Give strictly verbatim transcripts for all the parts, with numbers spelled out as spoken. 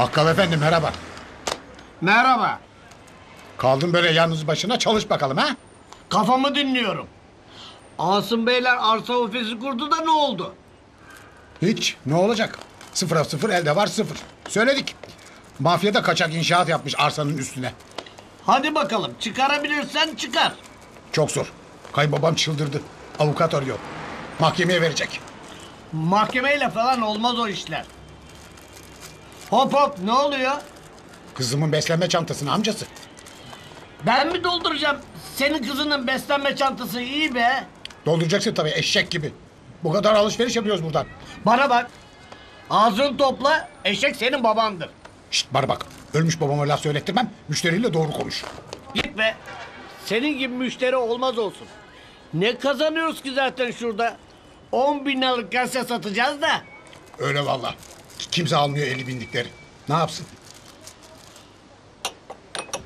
Bakkal efendim merhaba. Merhaba. Kaldın böyle yalnız başına, çalış bakalım ha? Kafamı dinliyorum. Asım Beyler arsa ofisi kurdu da ne oldu? Hiç, ne olacak? Sıfıra sıfır, elde var sıfır. Söyledik. Mafyada kaçak inşaat yapmış arsanın üstüne. Hadi bakalım, çıkarabilirsen çıkar. Çok zor. Kayınbabam çıldırdı. Avukat arıyor. Mahkemeye verecek. Mahkemeyle falan olmaz o işler. Hop hop, ne oluyor? Kızımın beslenme çantasını amcası. Ben mi dolduracağım? Senin kızının beslenme çantası iyi be. Dolduracaksın tabii eşek gibi. Bu kadar alışveriş yapıyoruz buradan. Bana bak. Ağzını topla, eşek senin babandır. Şşt bana bak. Ölmüş babama laf söylettirmem. Müşteriyle doğru konuş. Git be. Senin gibi müşteri olmaz olsun. Ne kazanıyoruz ki zaten şurada? On bin liralık gazete satacağız da. Öyle vallahi. Kimse almıyor elli binlikleri. Ne yapsın?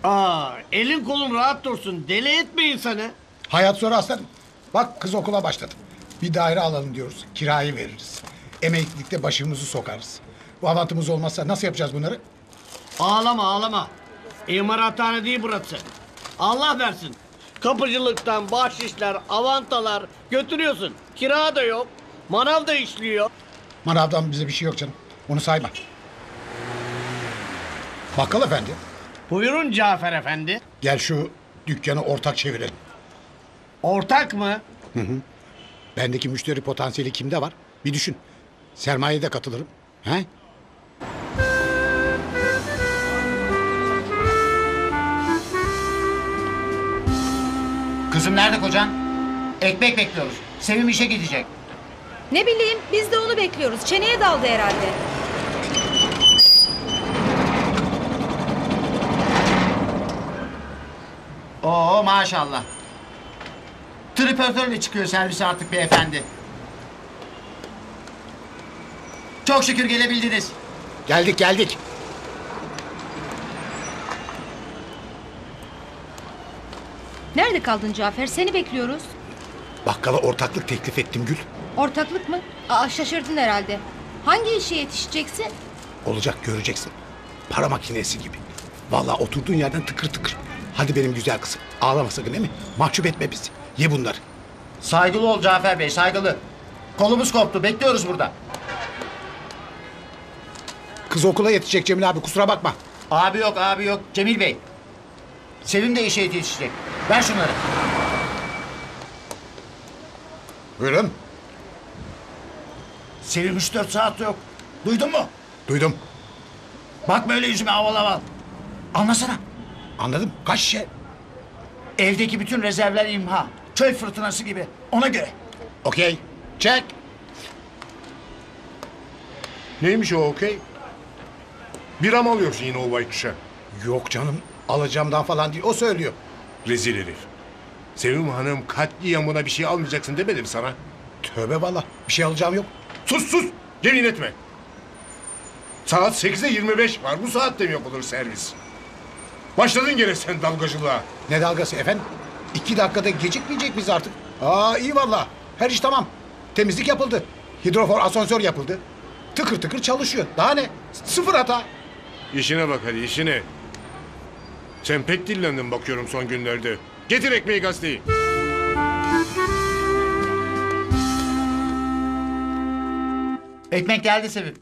Aa, elin kolun rahat dursun. Deli etme insanı. Hayat zor aslanım. Bak kız okula başladı. Bir daire alalım diyoruz. Kirayı veririz. Emeklilikte başımızı sokarız. Bu avantımız olmazsa nasıl yapacağız bunları? Ağlama ağlama. İmarathane değil burası. Allah versin. Kapıcılıktan bahşişler, avantalar götürüyorsun. Kira da yok. Manav da işliyor. Manavdan bize bir şey yok canım. Onu sayma. Bakkal efendi. Buyurun Cafer efendi. Gel şu dükkanı ortak çevirelim. Ortak mı? Hı hı. Bendeki müşteri potansiyeli kimde var? Bir düşün. Sermayeye de katılırım. He? Kızım nerede kocan? Ekmek bekliyoruz. Sevim işe gidecek. Ne bileyim, biz de onu bekliyoruz. Çeneye daldı herhalde. Oo maşallah. Tripörtörle çıkıyor servise artık beyefendi. Çok şükür gelebildiniz. Geldik geldik. Nerede kaldın Cafer? Seni bekliyoruz. Bakkala ortaklık teklif ettim Gül. Ortaklık mı? Aa, şaşırdın herhalde. Hangi işe yetişeceksin? Olacak göreceksin. Para makinesi gibi. Vallahi oturduğun yerden tıkır tıkır. Hadi benim güzel kızım. Ağlama sakın değil mi? Mahcup etme bizi. Ye bunları. Saygılı ol Cafer Bey, saygılı. Kolumuz koptu, bekliyoruz burada. Kız okula yetişecek Cemil abi, kusura bakma. Abi yok, abi yok. Cemil Bey. Sevim de işe yetişecek. Ver şunları. Buyurun. Sevim üç dört saat yok. Duydun mu? Duydum. Bakma öyle yüzüme aval aval. Anlasana. Anladım. Kaç şey? Evdeki bütün rezervler imha. Çöl fırtınası gibi. Ona göre. Okey. Çek. Neymiş o okey? Bira mı alıyorsun yine o baykuşa? Yok canım. Alacağımdan falan değil. O söylüyor. Rezil herif. Sevim Hanım katliamına bir şey almayacaksın demedim sana. Tövbe valla. Bir şey alacağım yok. Sus sus. Yemin etme. Saat sekize yirmi beş var. Bu saatte mi yok olur servis? Başladın gene sen dalgacılığa. Ne dalgası efendim? İki dakikada gecikmeyecek biz artık. Aa iyi valla. Her iş tamam. Temizlik yapıldı. Hidrofor asansör yapıldı. Tıkır tıkır çalışıyor. Daha ne? Sıfır hata. İşine bak hadi işine. Sen pek dillendin bakıyorum son günlerde. Getir ekmeği gazeteyi. Ekmek geldi Sevim.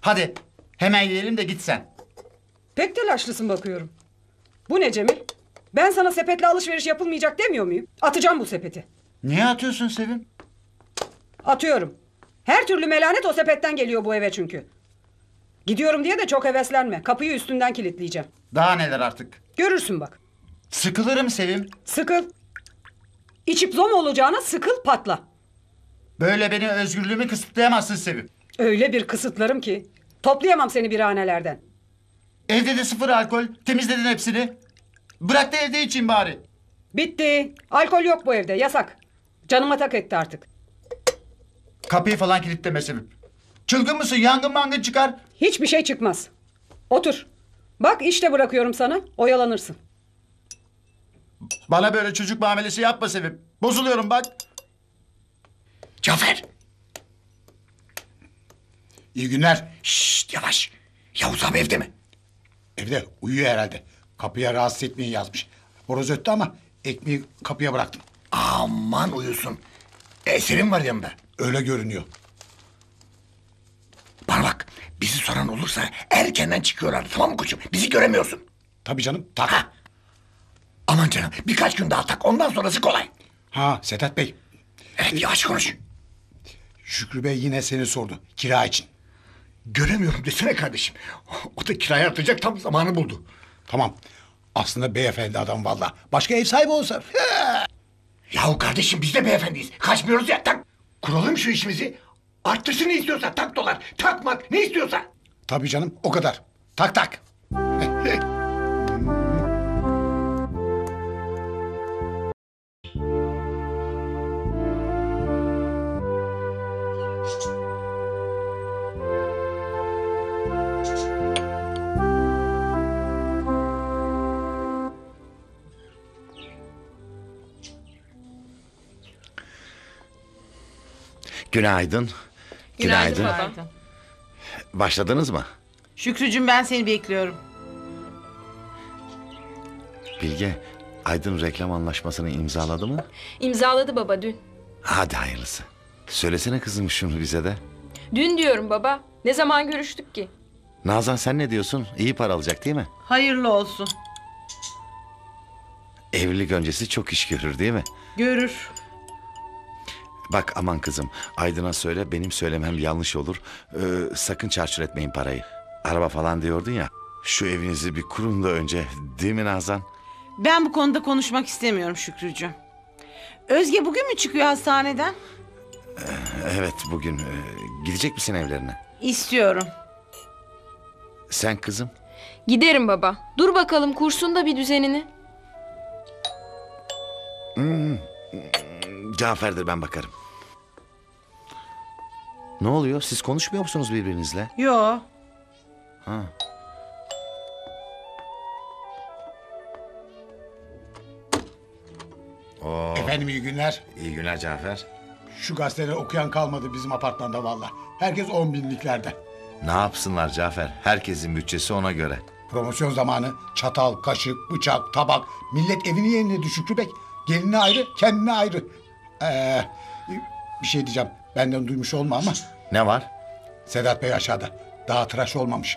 Hadi hemen yiyelim de git sen. Pek telaşlısın bakıyorum. Bu ne Cemil? Ben sana sepetle alışveriş yapılmayacak demiyor muyum? Atacağım bu sepeti. Niye atıyorsun Sevim? Atıyorum. Her türlü melanet o sepetten geliyor bu eve çünkü. Gidiyorum diye de çok heveslenme. Kapıyı üstünden kilitleyeceğim. Daha neler artık? Görürsün bak. Sıkılırım Sevim. Sıkıl. İçip zom olacağına sıkıl patla. Böyle beni özgürlüğümü kısıtlayamazsın Sevim. Öyle bir kısıtlarım ki. Toplayamam seni birhanelerden. Evde de sıfır alkol. Temizledin hepsini. Bırak da evde içeyim bari. Bitti. Alkol yok bu evde. Yasak. Canıma tak etti artık. Kapıyı falan kilitleme Sevim. Çılgın mısın? Yangın mangın çıkar. Hiçbir şey çıkmaz. Otur. Bak işte bırakıyorum sana. Oyalanırsın. Bana böyle çocuk muamelesi yapma Sevim. Bozuluyorum bak. Cafer. İyi günler. Şşt yavaş. Yavuz abi evde mi? Evde, uyuyor herhalde. Kapıya rahatsız etmeyin yazmış. Horoz öttü ama ekmeği kapıya bıraktım. Aman uyusun. Eserim var yanında. Öyle görünüyor. Bana bak, bizi soran olursa erkenden çıkıyorlar, tamam mı koçum? Bizi göremiyorsun. Tabii canım, tak. Ha. Aman canım, birkaç gün daha tak, ondan sonrası kolay. Ha, Sedat Bey. Evet, ee, yavaş konuş. Şükrü Bey yine seni sordu, kira için. Göremiyorum desene kardeşim. O da kiraya atacak tam zamanı buldu. Tamam. Aslında beyefendi adam vallahi. Başka ev sahibi olsa. Yahu kardeşim biz de beyefendiyiz. Kaçmıyoruz ya, tak. Kuralım şu işimizi. Arttırsın ne istiyorsa, tak dolar. Takmak ne istiyorsa. Tabii canım, o kadar. Tak tak. Günaydın. Günaydın. Günaydın. Başladınız mı? Şükrücüğüm ben seni bekliyorum. Bilge, Aydın reklam anlaşmasını imzaladı mı? İmzaladı baba dün. Hadi hayırlısı. Söylesene kızım şunu bize de. Dün diyorum baba. Ne zaman görüştük ki? Nazan sen ne diyorsun? İyi para alacak değil mi? Hayırlı olsun. Evlilik öncesi çok iş görür değil mi? Görür. Bak aman kızım, Aydın'a söyle benim söylemem yanlış olur. Ee, sakın çarçur etmeyin parayı. Araba falan diyordun ya. Şu evinizi bir kurun da önce, değil mi Nazan? Ben bu konuda konuşmak istemiyorum Şükrücüğüm. Özge bugün mü çıkıyor hastaneden? Ee, evet bugün. Ee, gidecek misin evlerine? İstiyorum. Sen kızım? Giderim baba. Dur bakalım kursun da bir düzenini. Hmm. Cafer'dir, ben bakarım. Ne oluyor? Siz konuşmuyor musunuz birbirinizle? Yo. Ha. Oo. Efendim iyi günler. İyi günler Cafer. Şu gazeteleri okuyan kalmadı bizim apartmanda valla. Herkes on binliklerde. Ne yapsınlar Cafer? Herkesin bütçesi ona göre. Promosyon zamanı. Çatal, kaşık, bıçak, tabak. Millet evini yerine Şükrü Bey. Geline ayrı, kendine ayrı. Ee, bir şey diyeceğim. Benden duymuş olma ama. Ne var? Sedat Bey aşağıda. Daha tıraş olmamış.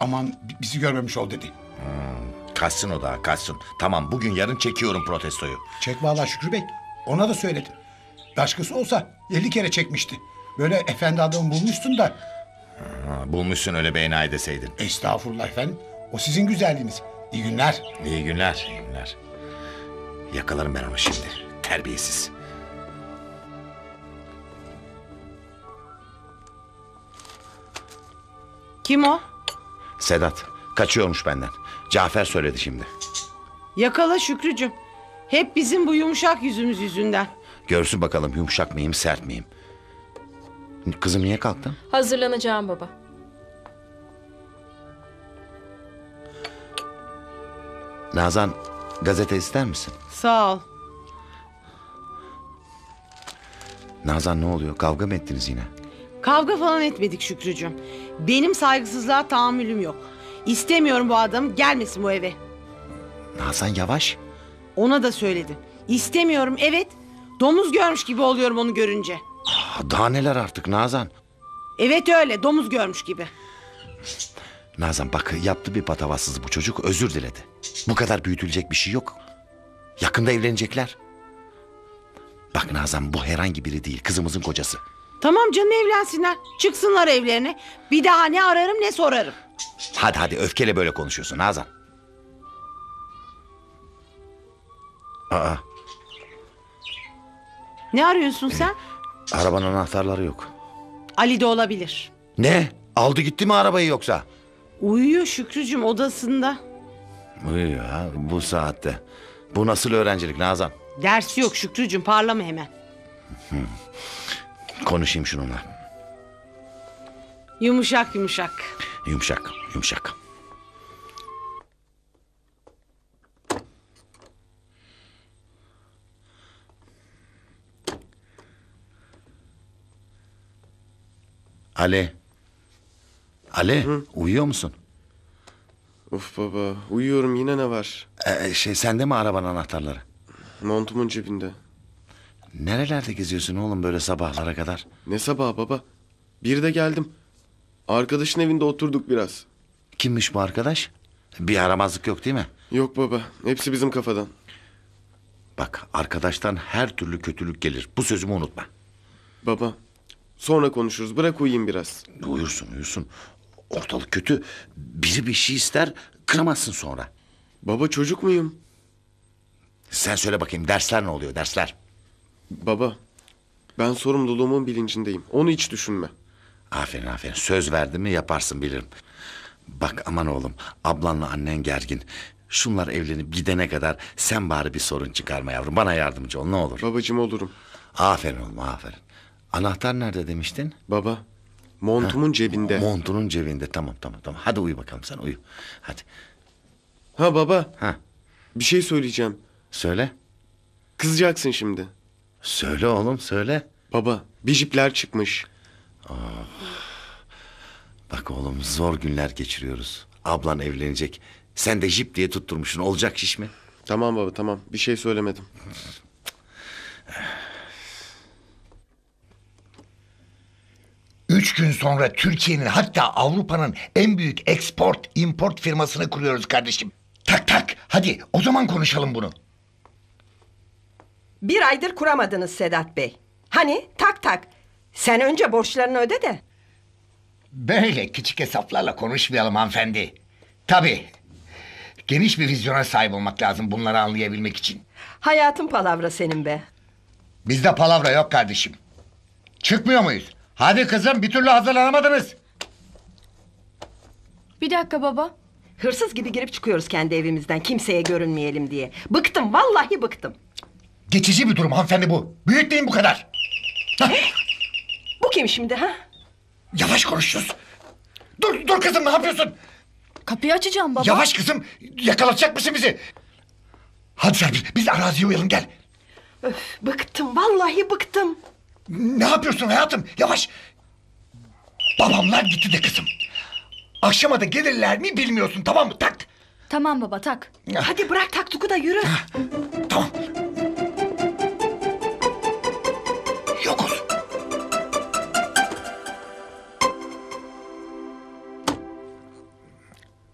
Aman bizi görmemiş ol dedi. Hmm, kaçsın o daha kaçsın. Tamam bugün yarın çekiyorum protestoyu. Çek vallahi Şükrü Bey. Ona da söyledim. Başkası olsa elli kere çekmişti. Böyle efendi adamı bulmuşsun da. Ha, bulmuşsun öyle beynay deseydin. Estağfurullah efendim. O sizin güzelliğiniz. İyi günler. İyi günler. İyi günler. Yakalarım ben onu şimdi. Terbiyesiz. Kim o? Sedat. Kaçıyormuş benden. Cafer söyledi şimdi. Yakala Şükrücüğüm. Hep bizim bu yumuşak yüzümüz yüzünden. Görsün bakalım yumuşak mıyım, sert miyim? Kızım niye kalktın? Hazırlanacağım baba. Nazan, gazete ister misin? Sağ ol. Nazan ne oluyor? Kavga mı ettiniz yine? Kavga falan etmedik Şükrücüğüm. Benim saygısızlığa tahammülüm yok. İstemiyorum bu adam gelmesin bu eve. Nazan yavaş. Ona da söyledim. İstemiyorum evet. Domuz görmüş gibi oluyorum onu görünce. Aa, daha neler artık Nazan. Evet öyle domuz görmüş gibi. Nazan bak yaptı bir patavatsız bu çocuk, özür diledi. Bu kadar büyütülecek bir şey yok. Yakında evlenecekler. Bak Nazan bu herhangi biri değil, kızımızın kocası. Tamam canım evlensinler, çıksınlar evlerine. Bir daha ne ararım ne sorarım. Hadi hadi öfkeyle böyle konuşuyorsun Nazan. Aa. Ne arıyorsun ee, sen? Arabanın anahtarları yok. Ali de olabilir. Ne? Aldı gitti mi arabayı yoksa? Uyuyor Şükrücüğüm odasında. Uyuyor ha bu saatte. Bu nasıl öğrencilik Nazan? Dersi yok Şükrücüğüm parlama hemen. Hı. Konuşayım şununla. Yumuşak yumuşak. Yumuşak yumuşak. Ali. Ali, hı, uyuyor musun? Of baba, uyuyorum, yine ne var? Ee, şey sende mi arabanın anahtarları? Montumun cebinde. Nerelerde geziyorsun oğlum böyle sabahlara kadar? Ne sabah baba? Bir de geldim. Arkadaşın evinde oturduk biraz. Kimmiş bu arkadaş? Bir yaramazlık yok değil mi? Yok baba, hepsi bizim kafadan. Bak, arkadaştan her türlü kötülük gelir. Bu sözümü unutma. Baba, sonra konuşuruz. Bırak uyuyayım biraz. Uyursun, uyursun. Ortalık kötü. Biri bir şey ister, kıramazsın sonra. Baba, çocuk muyum? Sen söyle bakayım, dersler ne oluyor, dersler? Baba, ben sorumluluğumun bilincindeyim. Onu hiç düşünme. Aferin, aferin. Söz verdin mi yaparsın, bilirim. Bak aman oğlum, ablanla annen gergin. Şunlar evlenip gidene kadar sen bari bir sorun çıkarma yavrum. Bana yardımcı ol, ne olur. Babacığım, olurum. Aferin oğlum, aferin. Anahtar nerede demiştin? Baba, montumun ha, cebinde. Montunun cebinde, tamam tamam tamam. Hadi uyu bakalım sen, uyu. Hadi. Ha baba. Ha. Bir şey söyleyeceğim. Söyle. Kızacaksın şimdi. Söyle oğlum, söyle. Baba, bir jipler çıkmış. Oh. Bak oğlum, zor günler geçiriyoruz. Ablan evlenecek. Sen de jip diye tutturmuşsun. Olacak iş mi? Tamam baba, tamam. Bir şey söylemedim. Üç gün sonra Türkiye'nin, hatta Avrupa'nın en büyük export import firmasını kuruyoruz kardeşim. Tak tak, hadi o zaman konuşalım bunu. Bir aydır kuramadınız Sedat Bey. Hani tak tak. Sen önce borçlarını öde de. Böyle küçük hesaplarla konuşmayalım hanımefendi. Tabii. Geniş bir vizyona sahip olmak lazım bunları anlayabilmek için. Hayatın palavra senin be. Bizde palavra yok kardeşim. Çıkmıyor muyuz? Hadi kızım, bir türlü hazırlanamadınız. Bir dakika baba. Hırsız gibi girip çıkıyoruz kendi evimizden, kimseye görünmeyelim diye. Bıktım, vallahi bıktım. Geçici bir durum hanımefendi bu. Büyütmeyin bu kadar. Bu kim şimdi ha? Yavaş konuşuyoruz. Dur dur kızım, ne yapıyorsun? Kapıyı açacağım baba. Yavaş kızım, yakalatacak mısın bizi? Hadi sen, biz araziye uyalım, gel. Öf, bıktım, vallahi bıktım. Ne yapıyorsun hayatım? Yavaş. Babamlar gitti de kızım. Akşama da gelirler mi bilmiyorsun, tamam mı? Tak. Tamam baba, tak. Hadi bırak tak tuku da yürü. Ha, tamam. Yokuz.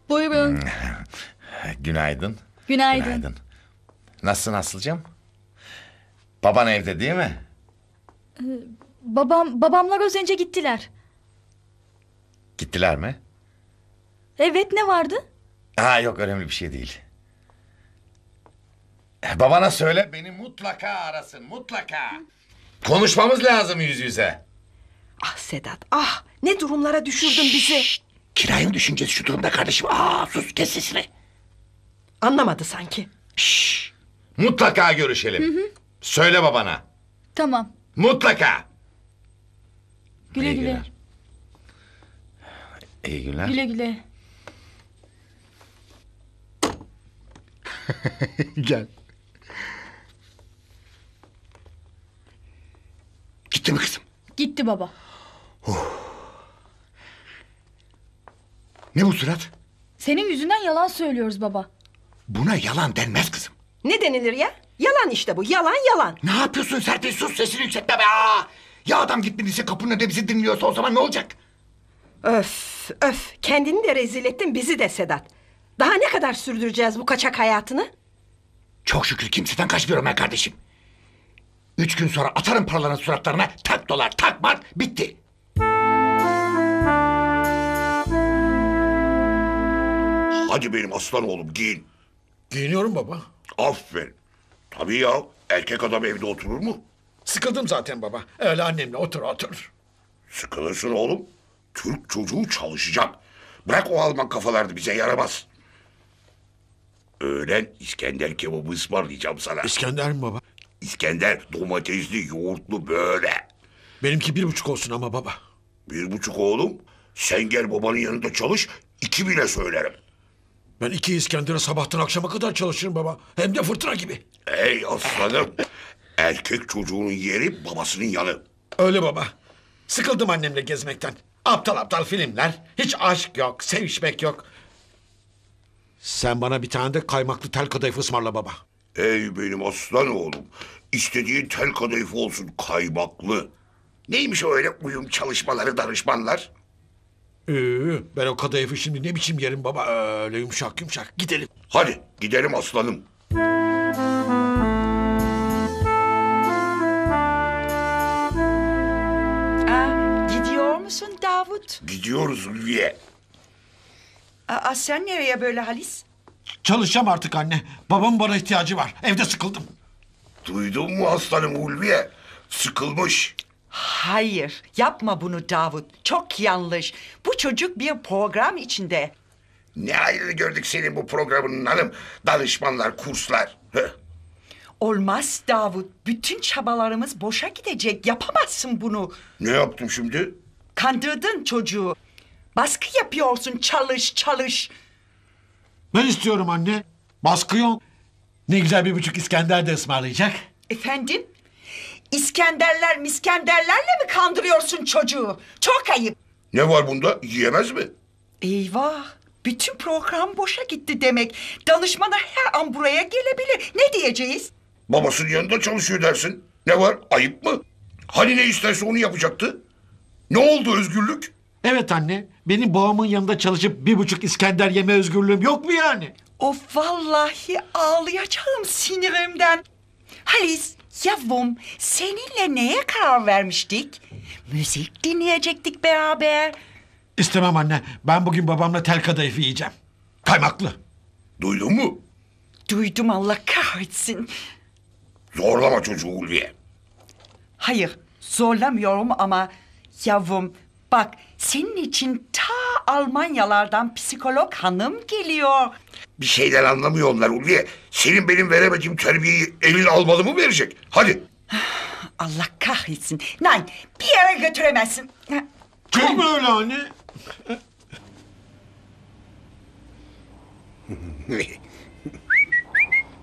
Buyurun. Günaydın. Günaydın. Günaydın. Nasılsın Aslıcığım? Baban evde değil mi? Ee, babam, babamlar az önce gittiler. Gittiler mi? Evet, ne vardı? Ha yok, önemli bir şey değil. Babana söyle beni mutlaka arasın, mutlaka. Hı. Konuşmamız lazım yüz yüze. Ah Sedat, ah ne durumlara düşürdün bizi. Şşş. Kirayın düşüncesi şu durumda kardeşim. Aa, sus, kes sesini. Anlamadı sanki. Şşş, mutlaka görüşelim. Hı hı. Söyle babana. Tamam. Mutlaka. Güle İyi güle. Günler. İyi günler. Güle güle. Gel. Gitti mi kızım? Gitti baba. Oh. Ne bu surat? Senin yüzünden yalan söylüyoruz baba. Buna yalan denmez kızım. Ne denilir ya? Yalan işte bu, yalan yalan. Ne yapıyorsun Serpil, sus, sesini yükseltme be. Ya adam gitmediyse, kapının önünde bizi dinliyorsa o zaman ne olacak? Öf öf, kendini de rezil ettin, bizi de Sedat. Daha ne kadar sürdüreceğiz bu kaçak hayatını? Çok şükür kimseden kaçmıyorum ben kardeşim. Üç gün sonra atarım paraların suratlarına, tak dolar tak mark, bitti. Hadi benim aslan oğlum, giyin. Giyiniyorum baba. Aferin. Tabii ya, erkek adam evde oturur mu? Sıkıldım zaten baba. Öyle annemle otur otur. Sıkılırsın oğlum. Türk çocuğu çalışacak. Bırak o Alman kafalarını, bize yaramaz. Öğlen İskender kebabı ısmarlayacağım sana. İskender mi baba? İskender, domatesli, yoğurtlu böyle. Benimki bir buçuk olsun ama baba. Bir buçuk oğlum. Sen gel babanın yanında çalış, iki bile söylerim. Ben iki İskender'e sabahtan akşama kadar çalışırım baba. Hem de fırtına gibi. Ey aslanım. Erkek çocuğunun yeri babasının yanı. Öyle baba. Sıkıldım annemle gezmekten. Aptal aptal filmler. Hiç aşk yok, sevişmek yok. Sen bana bir tane de kaymaklı tel kadayıf ısmarla baba. Ey benim aslan oğlum. İstediğin tel kadayıfı olsun, kaymaklı. Neymiş öyle uyum çalışmaları, danışmanlar? Ee, ben o kadayıfı şimdi ne biçim yerim baba? Öyle yumuşak yumuşak. Gidelim. Hadi gidelim aslanım. Aa, gidiyor musun Davut? Gidiyoruz Ülviye. Aa, sen nereye böyle Halis? Çalışacağım artık anne. Babamın bana ihtiyacı var. Evde sıkıldım. Duydun mu aslanım Ülviye? Sıkılmış. Hayır, yapma bunu Davut. Çok yanlış. Bu çocuk bir program içinde. Ne hayrını gördük senin bu programının hanım. Danışmanlar, kurslar. Heh. Olmaz Davut. Bütün çabalarımız boşa gidecek. Yapamazsın bunu. Ne yaptım şimdi? Kandırdın çocuğu. Baskı yapıyorsun. Çalış, çalış. Ben istiyorum anne. Baskı yok. Ne güzel bir buçuk İskender de ısmarlayacak. Efendim? İskenderler miskenderlerle mi kandırıyorsun çocuğu? Çok ayıp. Ne var bunda? Yiyemez mi? Eyvah. Bütün program boşa gitti demek. Danışmana her an buraya gelebilir. Ne diyeceğiz? Babasının yanında çalışıyor dersin. Ne var? Ayıp mı? Hani ne isterse onu yapacaktı. Ne oldu özgürlük? Evet anne. Benim babamın yanında çalışıp bir buçuk İskender yeme özgürlüğüm yok mu yani? Of vallahi ağlayacağım sinirimden. Halis. Yavrum, seninle neye karar vermiştik? Müzik dinleyecektik beraber. İstemem anne. Ben bugün babamla tel kadayıfı yiyeceğim. Kaymaklı. Duydun mu? Duydum, Allah kahretsin. Zorlama çocuğu Ulviye. Hayır, zorlamıyorum ama... Yavrum, bak senin için ta Almanyalardan psikolog hanım geliyor. Bir şeyler anlamıyorlar Ulviye. Senin benim veremediğim terbiyeyi Eylül almalı mı verecek? Hadi. Allah kahretsin. Nay, bir yere götüremezsin. Çok böyle anne.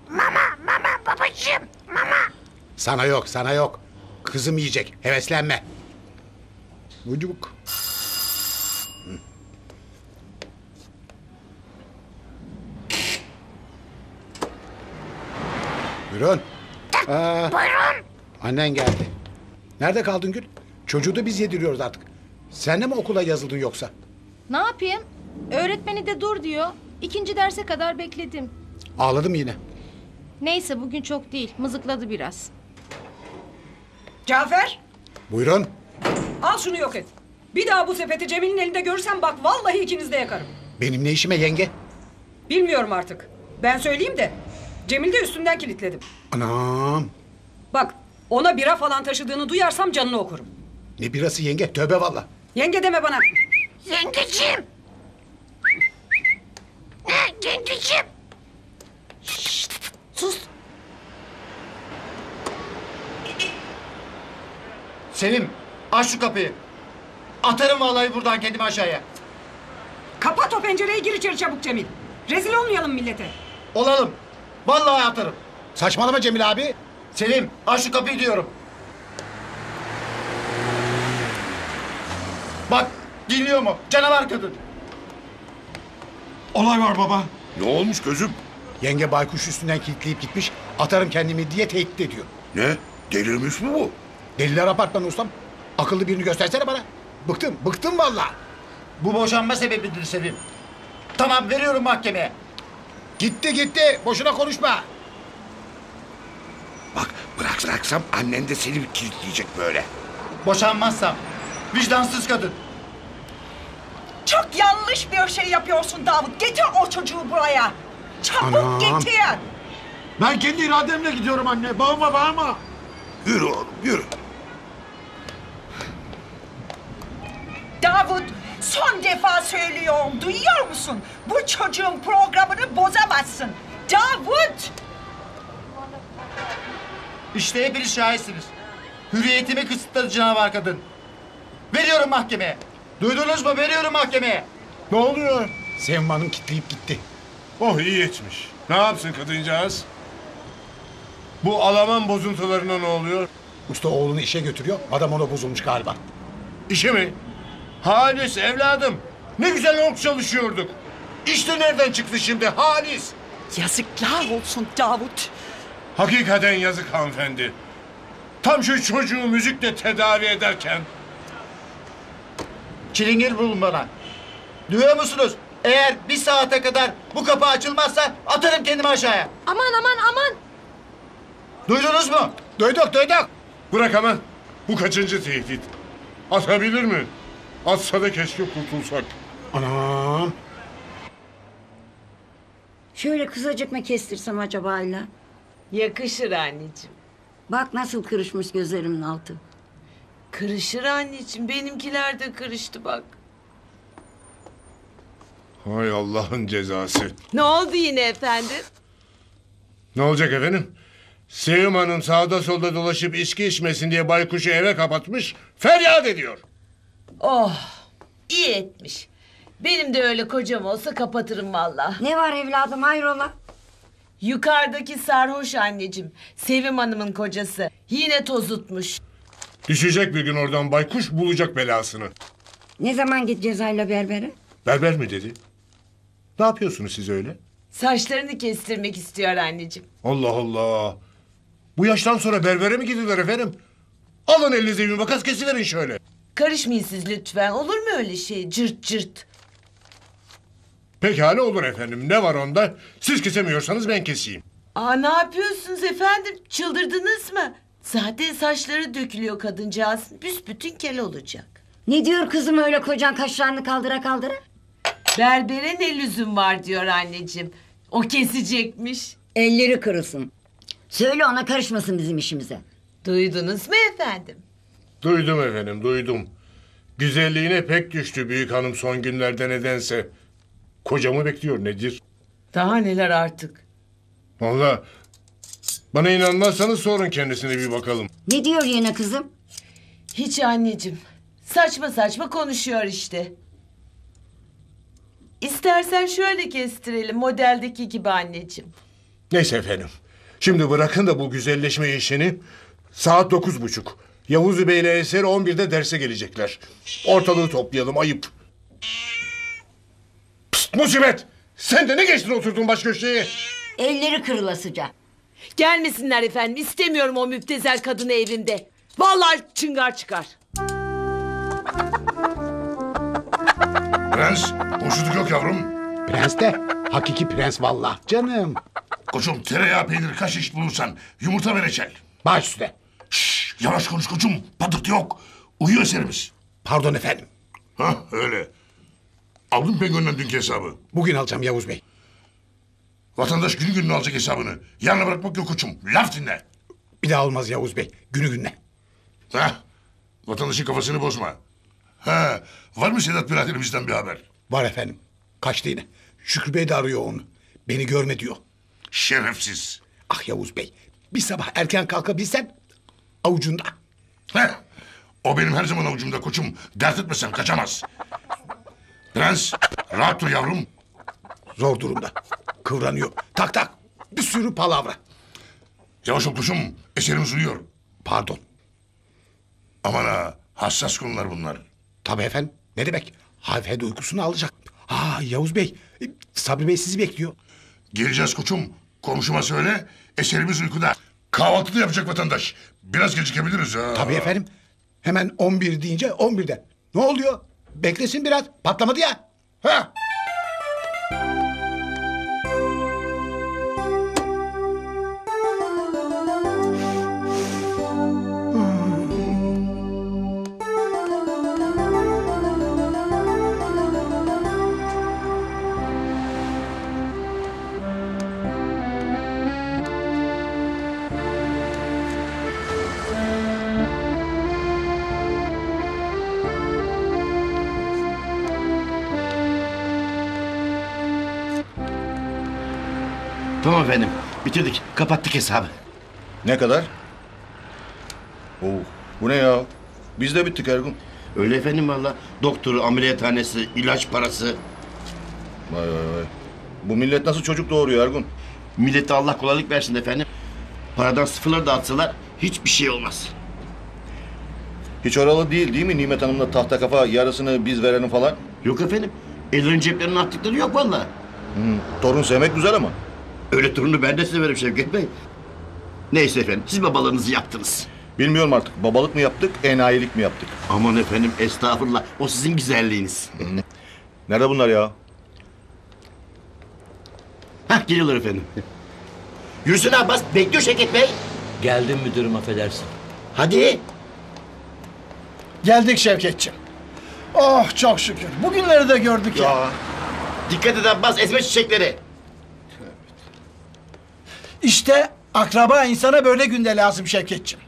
Mama, mama babacığım, mama. Sana yok, sana yok. Kızım yiyecek, heveslenme. Vıcıvık. Buyurun. Aa, buyurun. Annen geldi. Nerede kaldın Gül? Çocuğu da biz yediriyoruz artık. Sen de mi okula yazıldın yoksa? Ne yapayım? Öğretmeni de dur diyor. İkinci derse kadar bekledim. Ağladım yine. Neyse bugün çok değil. Mızıkladı biraz. Cafer. Buyurun. Al şunu yok et. Bir daha bu sepeti Cemil'in elinde görürsem bak vallahi ikinizi de yakarım. Benim ne işime yenge? Bilmiyorum artık. Ben söyleyeyim de. Cemil de üstünden kilitledim. Anam. Bak ona bira falan taşıdığını duyarsam canını okurum. Ne birası yenge? Tövbe valla. Yenge deme bana. Yengeciğim. Ne yengeciğim? Şşt, sus. Sevim aç şu kapıyı. Atarım vallahi buradan kendimi aşağıya. Kapat o pencereyi, gir içeri çabuk Cemil. Rezil olmayalım millete. Olalım. Vallahi atarım. Saçmalama Cemil abi. Selim, aç şu kapıyı diyorum. Bak, dinliyor mu? Canavar kadın. Olay var baba. Ne olmuş gözüm? Yenge baykuş üstünden kilitleyip gitmiş, atarım kendimi diye tehdit ediyor. Ne? Delirmiş mi bu? Deliler apartmanı ustam. Akıllı birini göstersene bana. Bıktım, bıktım vallahi. Bu boşanma sebebidir Sevim. Tamam, veriyorum mahkemeye. Gitti gitti. Boşuna konuşma. Bak bıraksam annen de seni kilitleyecek böyle. Boşanmazsam. Vicdansız kadın. Çok yanlış bir şey yapıyorsun Davut. Getir o çocuğu buraya. Çabuk Anam. Getir. Ben kendi irademle gidiyorum anne. Bağırma bağırma. Yürü oğlum yürü. Davut. Son defa söylüyorum, duyuyor musun? Bu çocuğun programını bozamazsın. Davut! İşte hepiniz şahitsiniz. Hürriyetimi kısıtladı canavar kadın. Veriyorum mahkemeye. Duydunuz mu? Veriyorum mahkemeye. Ne oluyor? Sevim Hanım kilitleyip gitti. Oh iyi etmiş. Ne yapsın kadıncağız? Bu Alaman bozuntularına ne oluyor? Usta oğlunu işe götürüyor. Adam ona bozulmuş galiba. İşe mi? Halis evladım, ne güzel ork çalışıyorduk. İşte nereden çıktı şimdi Halis? Yazıklar olsun Davut. Hakikaten yazık hanımefendi. Tam şu çocuğu müzikle tedavi ederken. Çilingir bulun bana. Duyuyor musunuz? Eğer bir saate kadar bu kapı açılmazsa atarım kendimi aşağıya. Aman aman aman. Duydunuz mu? Duyduk duyduk. Bırak aman. Bu kaçıncı tehdit? Atabilir mi? Atsa da keşke kurtulsak. Anam. Şöyle kızacık mı kestirsem acaba Ayla? Yakışır anneciğim. Bak nasıl kırışmış gözlerimin altı. Kırışır anneciğim. Benimkiler de kırıştı bak. Hay Allah'ın cezası. Ne oldu yine efendim? Ne olacak efendim? Sevim Hanım sağda solda dolaşıp içki içmesin diye baykuşu eve kapatmış, feryat ediyor. Oh, iyi etmiş. Benim de öyle kocam olsa kapatırım vallahi. Ne var evladım, hayrola? Yukarıdaki sarhoş anneciğim, Sevim Hanım'ın kocası. Yine tozutmuş. Düşecek bir gün oradan baykuş, bulacak belasını. Ne zaman gideceğiz Ayla berbere? Berber mi dedi? Ne yapıyorsunuz siz öyle? Saçlarını kestirmek istiyor anneciğim. Allah Allah. Bu yaştan sonra berbere mi gidiyorlar efendim? Alın elinize bir makas kesiverin şöyle. Karışmayın siz lütfen. Olur mu öyle şey? Cırt cırt. Pekala olur efendim. Ne var onda? Siz kesemiyorsanız ben keseyim. Aa, ne yapıyorsunuz efendim? Çıldırdınız mı? Zaten saçları dökülüyor kadıncağız. Büsbütün kel olacak. Ne diyor kızım öyle kocan kaşlarını kaldıra kaldıra? Berbere ne lüzum var diyor anneciğim. O kesecekmiş. Elleri kırılsın. Söyle ona karışmasın bizim işimize. Duydunuz mu efendim? Duydum efendim, duydum. Güzelliğine pek düştü büyük hanım son günlerde nedense. Kocamı bekliyor nedir? Daha neler artık. Vallahi bana inanmazsanız sorun kendisine bir bakalım. Ne diyor yine kızım? Hiç anneciğim. Saçma saçma konuşuyor işte. İstersen şöyle kestirelim modeldeki gibi anneciğim. Neyse efendim. Şimdi bırakın da bu güzelleşme işini. Saat dokuz buçuk. Yavuz Bey ile Eser on birde derse gelecekler. Ortalığı toplayalım ayıp. Pst, musibet! Sen de ne geçtin oturdun baş köşeye? Elleri kırılasıca. Gelmesinler efendim. İstemiyorum o müptezel kadını evimde. Vallahi çıngar çıkar. Prens, boşluk yok yavrum. Prens de, hakiki prens vallahi canım. Koçum, tereyağı peynir kaç iş bulursan, yumurta ve reçel. Baş üstüne. Şşş, yavaş konuş koçum, patırtı yok. Uyuyor eserimiz. Pardon efendim. Hah, öyle. Aldın pek önden dünkü hesabı. Bugün alacağım Yavuz Bey. Vatandaş günü gününe alacak hesabını. Yarına bırakmak yok koçum, laf dinle. Bir daha olmaz Yavuz Bey, günü gününe. Hah, vatandaşın kafasını bozma. Ha, var mı Sedat biraderimizden bir haber? Var efendim. Kaçtı yine. Şükrü Bey de arıyor onu. Beni görme diyor. Şerefsiz. Ah Yavuz Bey. Bir sabah erken kalkabilsen avucunda. Heh. O benim her zaman avucumda koçum. Dert etmesen kaçamaz. Prens rahat dur yavrum. Zor durumda. Kıvranıyor. Tak tak. Bir sürü palavra. Yavaş ol koçum. Eserimiz uyuyor. Pardon. Aman ha. Hassas konular bunlar. Tabii efendim. Ne demek? Hanımefendi uykusunu alacak. Ha Yavuz Bey, Sabri Bey sizi bekliyor. Geleceğiz koçum. Komşuma söyle, eserimiz uykuda. Kahvaltı da yapacak vatandaş. Biraz gecikebiliriz ha. Tabii efendim. Hemen on bir deyince on birde. Ne oluyor? Beklesin biraz. Patlamadı ya. Ha? Tamam efendim, bitirdik, kapattık hesabı. Ne kadar? Oo, bu ne ya? Biz de bittik Ergun. Öyle efendim vallahi. Doktoru, ameliyathanesi, ilaç parası. Vay vay vay. Bu millet nasıl çocuk doğuruyor Ergun? Millete Allah kolaylık versin efendim. Paradan sıfırları dağıtsalar hiçbir şey olmaz. Hiç oralı değil değil mi Nimet Hanım'la tahta kafa yarısını biz verelim falan? Yok efendim. Ellerin ceplerinin attıkları yok vallahi. Hmm, torun sevmek güzel ama. Öyle torunu ben de severim Şevket Bey. Neyse efendim siz babalarınızı yaptınız. Bilmiyorum artık babalık mı yaptık, enayilik mi yaptık? Aman efendim estağfurullah. O sizin güzelliğiniz. Nerede bunlar ya? Hah geliyorlar efendim. Yürüsün Abbas bekliyor Şevket Bey. Geldim müdürüm affedersin. Hadi. Geldik Şevketciğim. Oh çok şükür. Bugünleri de gördük ya. ya. Dikkat et Abbas esme çiçekleri. İşte akraba insana böyle günde lazım Şevketciğim.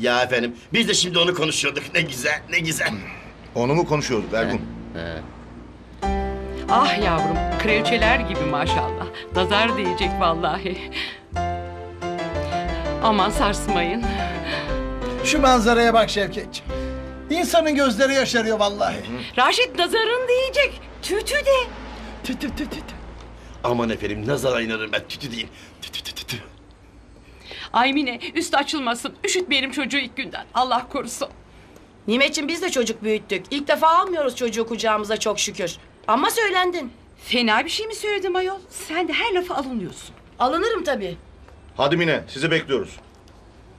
Ya efendim biz de şimdi onu konuşuyorduk. Ne güzel ne güzel. Onu mu konuşuyorduk Ergun? He, he. Ah yavrum kraliçeler gibi maşallah. Nazar değecek vallahi. Aman sarsmayın. Şu manzaraya bak Şevketciğim. İnsanın gözleri yaşarıyor vallahi. Hı. Raşit nazarın diyecek. Tütü de. Tütü tütü tütü. Aman efendim nazara inanırım ben. Tütü değil. Tütü tütü tütü. Ay Mine üstü açılmasın. Üşütmeyelim çocuğu ilk günden. Allah korusun. Nimet'ciğim biz de çocuk büyüttük. İlk defa almıyoruz çocuğu kucağımıza çok şükür. Ama söylendin. Fena bir şey mi söyledim ayol? Sen de her lafa alınıyorsun. Alınırım tabii. Hadi Mine sizi bekliyoruz.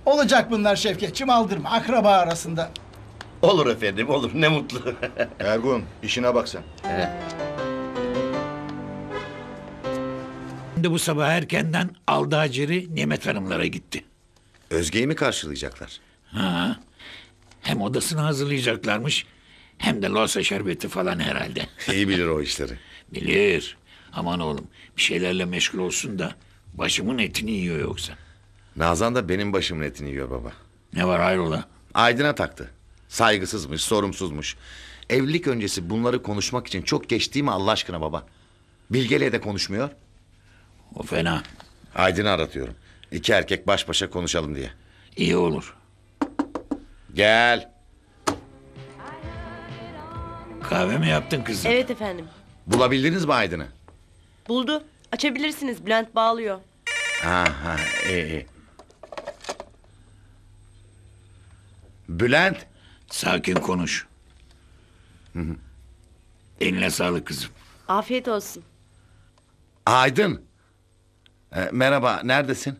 Olacak bunlar Şevketciğim aldırma. Akraba arasında. Olur efendim olur ne mutlu. Ergun işine bak sen. He. Şimdi bu sabah erkenden aldı Hacer'i Nimet Hanımlara gitti. Özge'yi mi karşılayacaklar? Ha. Hem odasını hazırlayacaklarmış hem de losa şerbeti falan herhalde. İyi bilir o işleri. Bilir. Aman oğlum bir şeylerle meşgul olsun da başımın etini yiyor yoksa. Nazan da benim başımın etini yiyor baba. Ne var hayrola? Aydın'a taktı. Saygısızmış, sorumsuzmuş. Evlilik öncesi bunları konuşmak için çok geç değil mi Allah aşkına baba? Bilge'yle de konuşmuyor. O fena. Aydın'ı aratıyorum. İki erkek baş başa konuşalım diye. İyi olur. Gel. Kahve mi yaptın kızım? Evet efendim. Bulabildiniz mi Aydın'ı? Buldu. Açabilirsiniz. Bülent bağlıyor. Ha ha iyi. Bülent. Sakin konuş. Hı hı. Eline sağlık kızım. Afiyet olsun. Aydın. Ee, merhaba, neredesin?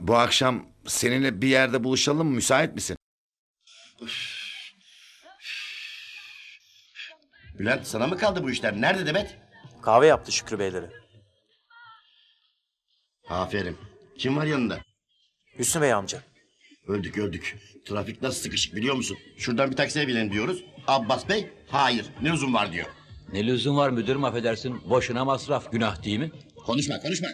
Bu akşam seninle bir yerde buluşalım mı? Müsait misin? Bülent sana mı kaldı bu işler? Nerede Demet? Kahve yaptı Şükrü Beyleri. Aferin. Kim var yanında? Hüsnü Bey amca. Öldük öldük. Trafik nasıl sıkışık biliyor musun? Şuradan bir taksiye binelim diyoruz. Abbas Bey hayır ne lüzum var diyor. Ne lüzum var müdürüm affedersin. Boşuna masraf günah değil mi? Konuşma konuşma.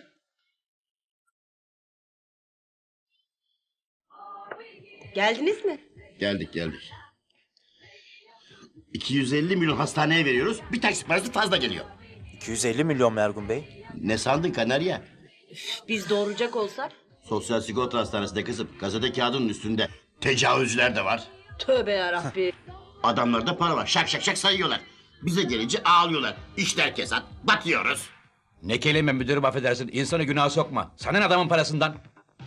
Geldiniz mi? Geldik geldik. iki yüz elli milyon hastaneye veriyoruz. Bir taksi parası fazla geliyor. iki yüz elli milyon Ergun Bey. Ne sandın Kanarya? Üf, biz doğuracak olsak? Sosyal Sigorta Hastanesi'nde kızım gazete kağıdının üstünde tecavüzler de var. Tövbe yarabbi. Adamlarda para var şak şak şak sayıyorlar. Bize gelince ağlıyorlar. İşler kesat batıyoruz. Ne kelime müdürüm affedersin insanı günaha sokma. Senin adamın parasından.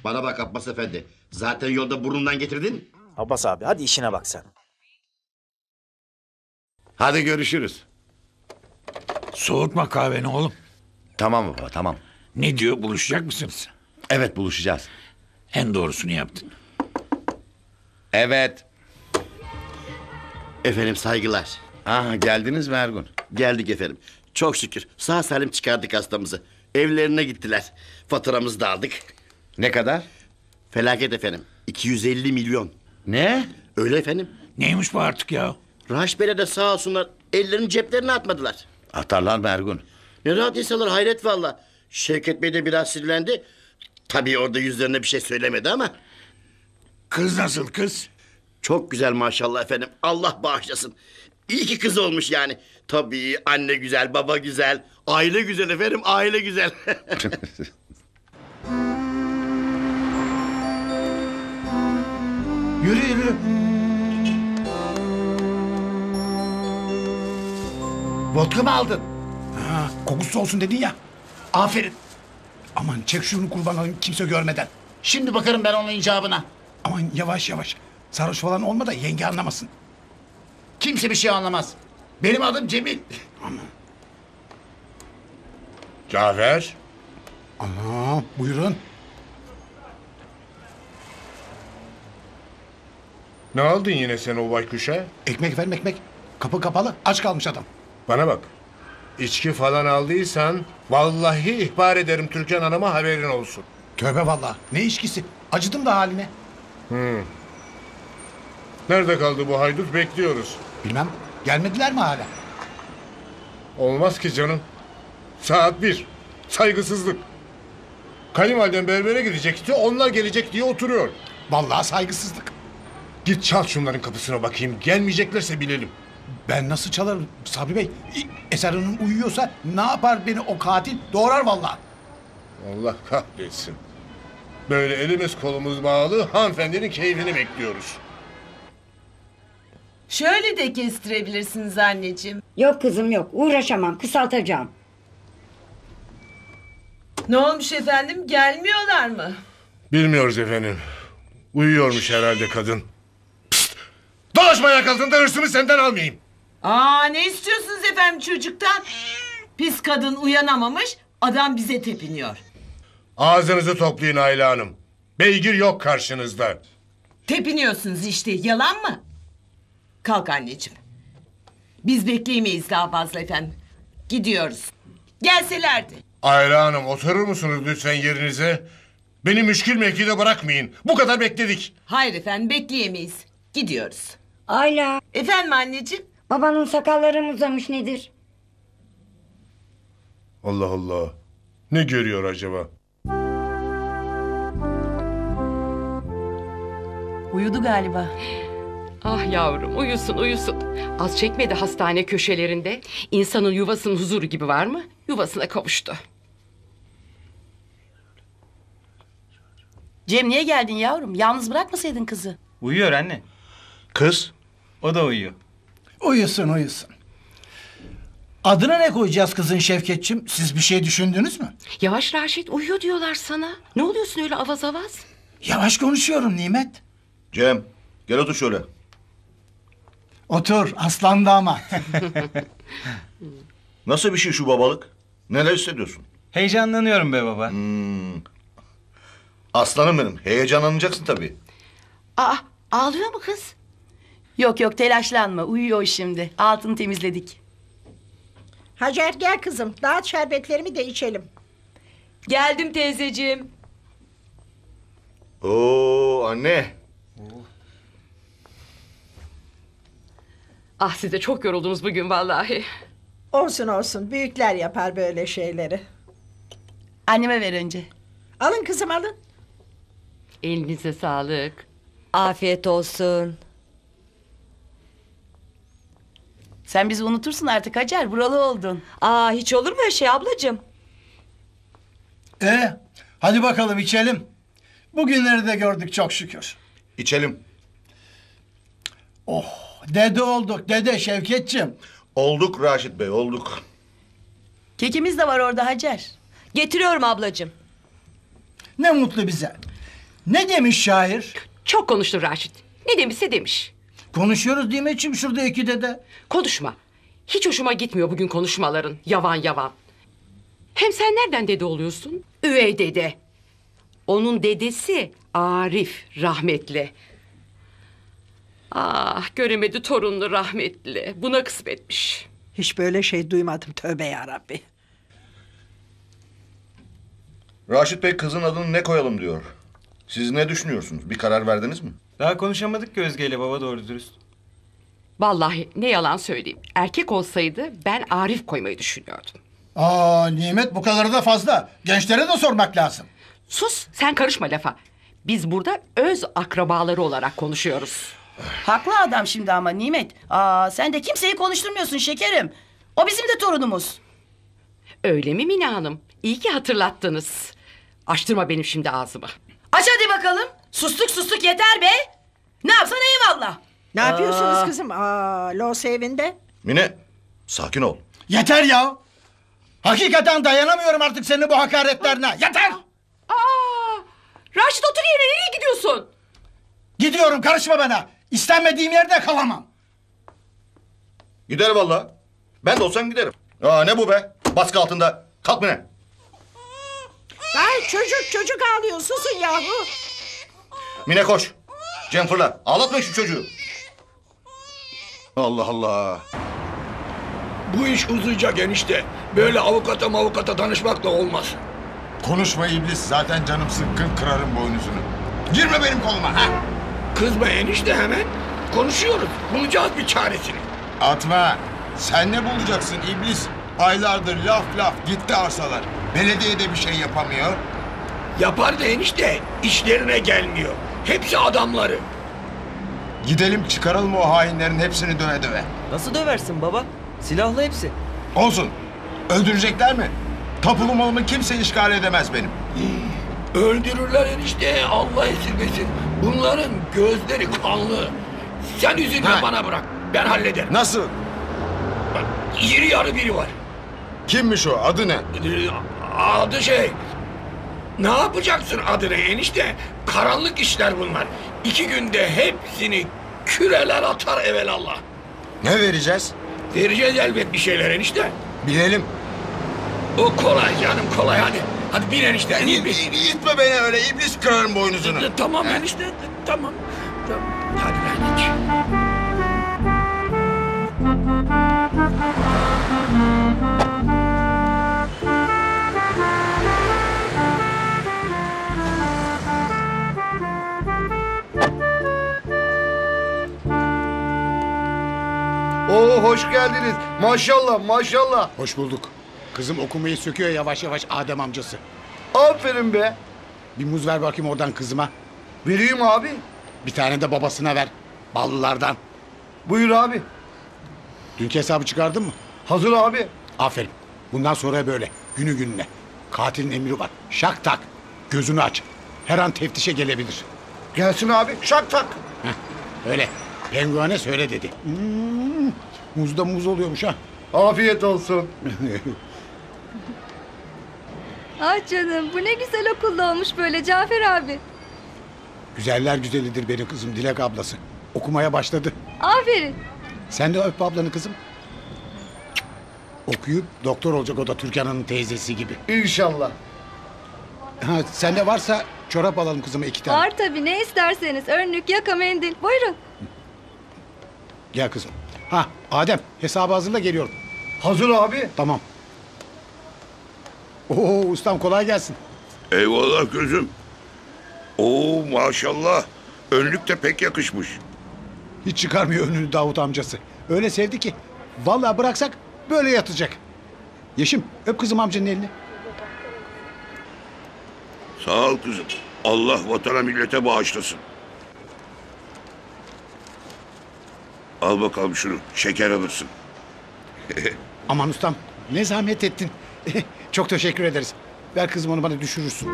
Bana bak Abbas efendi zaten yolda burnundan getirdin. Abbas abi hadi işine bak sen. Hadi görüşürüz. Soğutma kahveni oğlum. Tamam baba tamam. Ne diyor buluşacak mısınız? Evet buluşacağız. En doğrusunu yaptın. Evet. Efendim saygılar. Aha geldiniz mi Ergun? Geldik efendim. Çok şükür sağ salim çıkardık hastamızı. Evlerine gittiler. Faturamızı da aldık. Ne kadar? Felaket efendim. iki yüz elli milyon. Ne? Öyle efendim. Neymiş bu artık ya? Raşit Bey'le de sağ olsunlar ellerini ceplerine atmadılar. Atarlar mı Ergun? Ne rahat insanlar hayret vallahi. Şevket Bey de biraz sinirlendi. Tabii orada yüzlerine bir şey söylemedi ama. Kız nasıl kız? Çok güzel maşallah efendim. Allah bağışlasın. İyi ki kız olmuş yani. Tabii anne güzel, baba güzel. Aile güzel efendim, aile güzel. Yürü yürü. Vodka mı aldın? Ha, kokusu olsun dedin ya. Aferin. Aman çek şunu kurban olayım kimse görmeden. Şimdi bakarım ben onun icabına. Aman yavaş yavaş. Sarhoş falan olma da yenge anlamasın. Kimse bir şey anlamaz. Benim adım Cemil. Aman. Cafer. Ana buyurun. Ne aldın yine sen o baykuşa? Ekmek efendim ekmek. Kapı kapalı aç kalmış adam. Bana bak. İçki falan aldıysan vallahi ihbar ederim Türkan Hanım'a, haberin olsun. Tövbe vallahi. Ne içkisi? Acıdım da haline. Hmm. Nerede kaldı bu haydut? Bekliyoruz. Bilmem. Gelmediler mi hala? Olmaz ki canım. Saat bir. Saygısızlık. Kayınvaliden berbere gidecekti. Onlar gelecek diye oturuyor. Vallahi saygısızlık. Git çal şunların kapısına bakayım. Gelmeyeceklerse bilelim. Ben nasıl çalarım Sabri Bey? Eser Hanım uyuyorsa ne yapar beni o katil? Doğrar vallahi. Allah kahretsin. Böyle elimiz kolumuz bağlı hanımefendinin keyfini bekliyoruz. Şöyle de kestirebilirsiniz anneciğim. Yok kızım yok. Uğraşamam. Kısaltacağım. Ne olmuş efendim? Gelmiyorlar mı? Bilmiyoruz efendim. Uyuyormuş herhalde kadın. Pişt! Dolaşma ayak altında, hırsımı senden almayayım. Aa, ne istiyorsunuz efendim çocuktan? Pis kadın uyanamamış, adam bize tepiniyor. Ağzınızı toplayın Ayla Hanım. Beygir yok karşınızda. Tepiniyorsunuz işte, yalan mı? Kalk anneciğim. Biz bekleyemeyiz daha fazla efendim. Gidiyoruz. Gelselerdi. Ayla Hanım oturur musunuz lütfen yerinize? Beni müşkül mevkide bırakmayın. Bu kadar bekledik. Hayır efendim bekleyemeyiz. Gidiyoruz. Ayla. Efendim anneciğim? Babanın sakalları mı uzamış nedir? Allah Allah. Ne görüyor acaba? Uyudu galiba. Ah yavrum uyusun uyusun. Az çekmedi hastane köşelerinde. İnsanın yuvasının huzuru gibi var mı? Yuvasına kavuştu. Cem niye geldin yavrum? Yalnız bırakmasaydın kızı. Uyuyor anne. Kız? O da uyuyor. Uyusun uyusun. Adına ne koyacağız kızın Şevketçim? Siz bir şey düşündünüz mü? Yavaş Raşit uyuyor diyorlar sana. Ne oluyorsun öyle avaz avaz? Yavaş konuşuyorum Nimet. Cem gel otur şöyle. Otur aslan damat. Nasıl bir şey şu babalık? Neler hissediyorsun? Heyecanlanıyorum be baba. Hmm. Aslanım benim, heyecanlanacaksın tabii. Aa, ağlıyor mu kız? Yok yok, telaşlanma, uyuyor şimdi. Altını temizledik. Hacer gel kızım, dağıt şerbetlerimi de içelim. Geldim teyzeciğim. Oo anne. Ah siz de çok yoruldunuz bugün vallahi. Olsun olsun, büyükler yapar böyle şeyleri. Anneme ver önce. Alın kızım alın. Elinize sağlık. Afiyet olsun. Sen bizi unutursun artık Hacer. Buralı oldun. Aa hiç olur mu öyle şey ablacığım? Ee, hadi bakalım içelim. Bugünleri de gördük çok şükür. İçelim. Oh dede olduk dede Şevketçim. Olduk Raşit Bey olduk. Kekimiz de var orada Hacer. Getiriyorum ablacığım. Ne mutlu bize. Ne demiş şair? Çok konuştu Raşit. Ne demişse demiş. Konuşuyoruz değil mi içim şurada iki dede? Konuşma. Hiç hoşuma gitmiyor bugün konuşmaların. Yavan yavan. Hem sen nereden dede oluyorsun? Üvey dede. Onun dedesi Arif rahmetli. Ah göremedi torunlu rahmetli. Buna kısmetmiş. Hiç böyle şey duymadım tövbe yarabbi. Raşit Bey kızın adını ne koyalım diyor. Siz ne düşünüyorsunuz? Bir karar verdiniz mi? Daha konuşamadık ki Özge ile baba doğru dürüst. Vallahi ne yalan söyleyeyim. Erkek olsaydı ben Arif koymayı düşünüyordum. Aa Nimet bu kadarı da fazla. Gençlere de sormak lazım. Sus sen karışma lafa. Biz burada öz akrabaları olarak konuşuyoruz. Haklı adam şimdi ama Nimet. Aa sen de kimseyi konuşturmuyorsun şekerim. O bizim de torunumuz. Öyle mi Mine Hanım? İyi ki hatırlattınız. Açtırma benim şimdi ağzımı. Aç hadi bakalım. Sustuk sustuk yeter be. Ne yapsan eyvallah. Ne Aa. yapıyorsunuz kızım? Aa, Los evinde. Mine sakin ol. Yeter ya. Hakikaten dayanamıyorum artık senin bu hakaretlerine. Yeter. Aa, Raşit otur yerine nereye gidiyorsun? Gidiyorum, karışma bana. İstenmediğim yerde kalamam. Gider vallahi. Ben de olsam giderim. Aa, ne bu be? Baskı altında. Kalk mı? Ay çocuk çocuk ağlıyor. Susun yahu. Mine koş. Cem fırla. Ağlatma şu çocuğu. Allah Allah. Bu iş uzayacak enişte. Böyle avukata mavukata danışmak da olmaz. Konuşma iblis. Zaten canım sıkkın, kırarım boynuzunu. Girme benim koluma. Ha? Kızma enişte hemen. Konuşuyoruz. Bulacağız bir çaresini. Atma. Sen ne bulacaksın iblis? Aylardır laf laf gitti arsalar. Belediye de bir şey yapamıyor. Yapar da enişte işlerine gelmiyor. Hepsi adamları. Gidelim çıkaralım o hainlerin hepsini döve döve. Nasıl döversin baba? Silahlı hepsi. Olsun. Öldürecekler mi? Tapulu malımı kimse işgal edemez benim. Öldürürler enişte. Allah esirgesin. Bunların gözleri kanlı. Sen üzülme, bana bırak. Ben hallederim. Nasıl? Bak, yeri yarı biri var. Kimmiş o? Adı ne? Adı şey... Ne yapacaksın adını enişte? Karanlık işler bunlar. İki günde hepsini küreler atar evelallah. Ne vereceğiz? Vereceğiz elbet bir şeyler enişte. Bilelim. O kolay canım kolay hadi. Hadi bin enişte. Gitme beni öyle iblis, kırarım boynuzunu. Tamam enişte tamam. Tamam. Hadi ben geç. Oo, hoş geldiniz. Maşallah, maşallah. Hoş bulduk. Kızım okumayı söküyor yavaş yavaş Adem amcası. Aferin be. Bir muz ver bakayım oradan kızıma. Vereyim abi. Bir tane de babasına ver. Ballılardan. Buyur abi. Dünkü hesabı çıkardın mı? Hazır abi. Aferin. Bundan sonra böyle. Günü gününe. Katilin emri var. Şak tak. Gözünü aç. Her an teftişe gelebilir. Gelsin abi. Şak tak. Heh, öyle. Penguane söyle dedi. Hmm, muzda muz oluyormuş ha. Afiyet olsun. Ah canım, bu ne güzel okulda olmuş böyle Cafer abi. Güzeller güzelidir benim kızım Dilek ablası. Okumaya başladı. Aferin. Sen de öp ablanı kızım. Okuyup doktor olacak o da Türkan'ın teyzesi gibi. İnşallah. Ha, sende varsa çorap alalım kızıma iki tane. Var tabii, ne isterseniz. Önlük, yaka, mendil. Buyurun. Gel kızım. Ha Adem, hesabı hazırla geliyorum. Hazır abi. Tamam. Oo ustam kolay gelsin. Eyvallah gözüm. Oo maşallah. Önlük de pek yakışmış. Hiç çıkarmıyor önünü Davut amcası. Öyle sevdi ki. Vallahi bıraksak böyle yatacak. Yeşim öp kızım amcanın elini. Sağ ol kızım. Allah vatana millete bağışlasın. Al bakalım şunu, şeker alırsın. Aman ustam, ne zahmet ettin. Çok teşekkür ederiz. Ver kızım onu bana düşürürsün.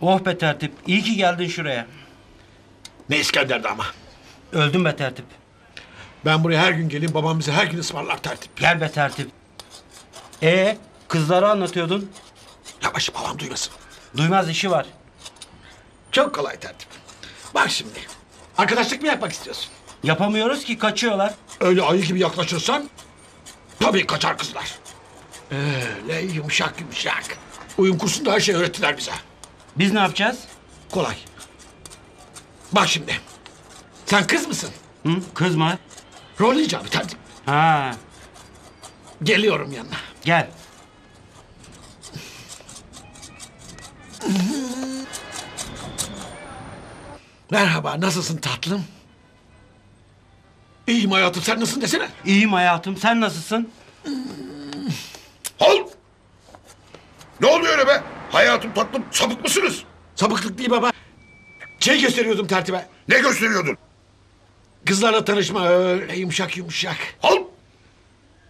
Oh be Tertip, iyi ki geldin şuraya. Ne İskender'di ama. Öldüm be Tertip. Ben buraya her gün geleyim, babam bize her gün ısmarlar Tertip. Gel be Tertip. Ee, kızlara anlatıyordun. Yavaş, babam duymasın. Duymaz, işi var. Çok kolay Tertip. Bak şimdi. Arkadaşlık mı yapmak istiyorsun? Yapamıyoruz ki, kaçıyorlar. Öyle ayı gibi yaklaşırsan tabii kaçar kızlar. Öyle yumuşak yumuşak. Uyum kursunda her şey öğrettiler bize. Biz ne yapacağız? Kolay. Bak şimdi. Sen kız mısın? Hı, kız mı? Rol icabı Tertip. Ha. Geliyorum yanına. Gel. Merhaba, nasılsın tatlım? İyiyim hayatım, sen nasılsın desene? İyiyim hayatım, sen nasılsın? Hol! Ne oluyor öyle be? Hayatım tatlım, sapık mısınız? Sapıklık değil baba. Şey gösteriyordum Tertip'e. Ne gösteriyordun? Kızlarla tanışma, öyle yumuşak yumuşak. Hol!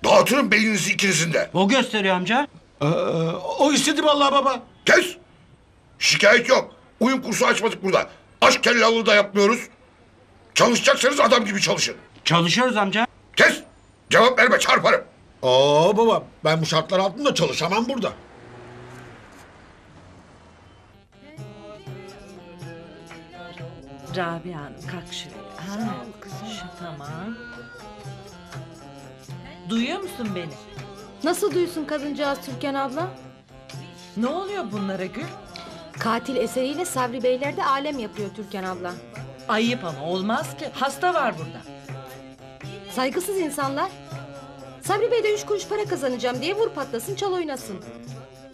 Dağıtırım beyninizi ikinizin de. O gösteriyor amca. Ee, o istedi vallahi baba. Kes! Şikayet yok. Uyum kursu açmadık burada. Aşk tellallığı da yapmıyoruz. Çalışacaksanız adam gibi çalışın. Çalışıyoruz amca. Kes! Cevap verme, çarparım. Aa baba, ben bu şartlar altında çalışamam burada. Rabia Hanım kalk şöyle. Ha, şu tamam. Duyuyor musun beni? Nasıl duysun kadıncağız Türkan abla? Ne oluyor bunlara Gül? Katil eseriyle Sabri Beyler de alem yapıyor Türkan abla. Ayıp ama olmaz ki. Hasta var burada. Saygısız insanlar. Sabri Bey de üç kuruş para kazanacağım diye vur patlasın çal oynasın.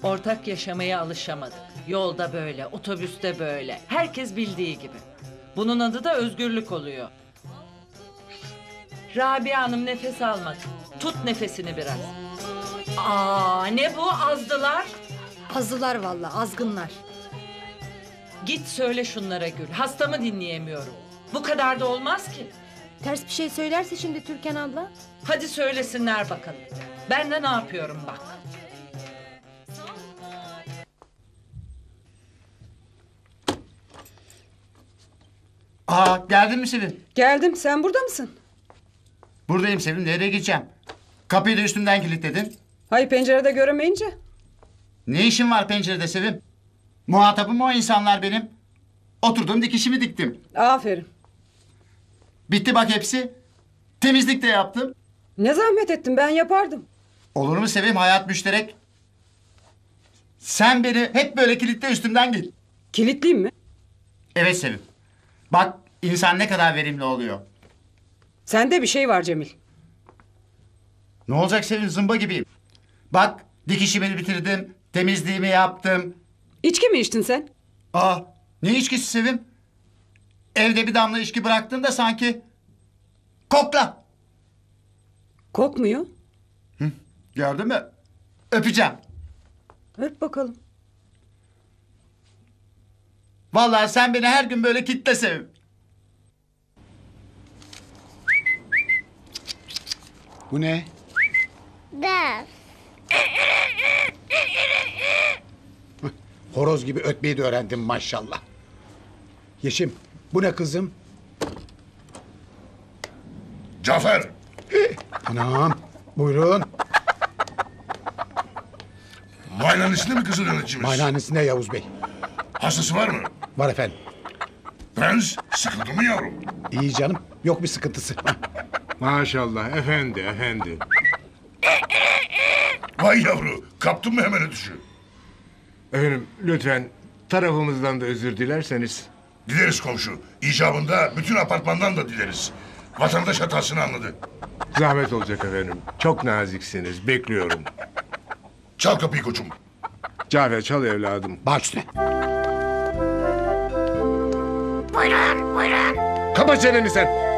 Ortak yaşamaya alışamadık. Yolda böyle, otobüste böyle. Herkes bildiği gibi. Bunun adı da özgürlük oluyor. Rabia Hanım nefes almadı. Tut nefesini biraz. Aa, ne bu azdılar? Azdılar vallahi, azgınlar. Git söyle şunlara Gül. Hastamı dinleyemiyorum. Bu kadar da olmaz ki. Ters bir şey söylerse şimdi Türkan abla. Hadi söylesinler bakalım. Ben de ne yapıyorum bak. Aa, geldin mi Sevim? Geldim. Sen burada mısın? Buradayım Sevim. Nereye gideceğim? Kapıyı da üstümden kilitledin. Hayır, pencerede göremeyince. Ne işin var pencerede Sevim? Muhatabım o insanlar benim. Oturdum dikişimi diktim. Aferin. Bitti bak hepsi. Temizlik de yaptım. Ne zahmet ettin, ben yapardım. Olur mu Sevim, hayat müşterek. Sen beni hep böyle kilitle üstümden git. Kilitliyim mi? Evet Sevim. Bak insan ne kadar verimli oluyor. Sende bir şey var Cemil. Ne olacak Sevim, zımba gibiyim. Bak dikişimi bitirdim. Temizliğimi yaptım. İçki mi içtin sen? Aa, ne içkisi Sevim? Evde bir damla içki bıraktın da sanki. Kokla. Kokmuyor. Hı, gördün mü? Öpeceğim. Öp bakalım. Vallahi sen beni her gün böyle kitle Sevim. Bu ne? Ders. Horoz gibi ötmeyi de öğrendim maşallah. Yeşim, bu ne kızım? Cafer! Anam, buyurun. Maylannesinde mi kızın öğretçimiz? Maylannesinde Yavuz Bey. Hastası var mı? Var efendim. Prens, sıkıldı mı yavrum? İyi canım, yok bir sıkıntısı. Maşallah, efendi, efendi. Vay yavru, kaptın mı hemen ötüşü? Efendim, lütfen tarafımızdan da özür dilerseniz. Dileriz komşu. İcabında bütün apartmandan da dileriz. Vatandaş hatasını anladı. Zahmet olacak efendim. Çok naziksiniz. Bekliyorum. Çal kapıyı koçum. Cafer çal evladım. Baş üstüne. Buyurun, buyurun. Kapa çeneni sen.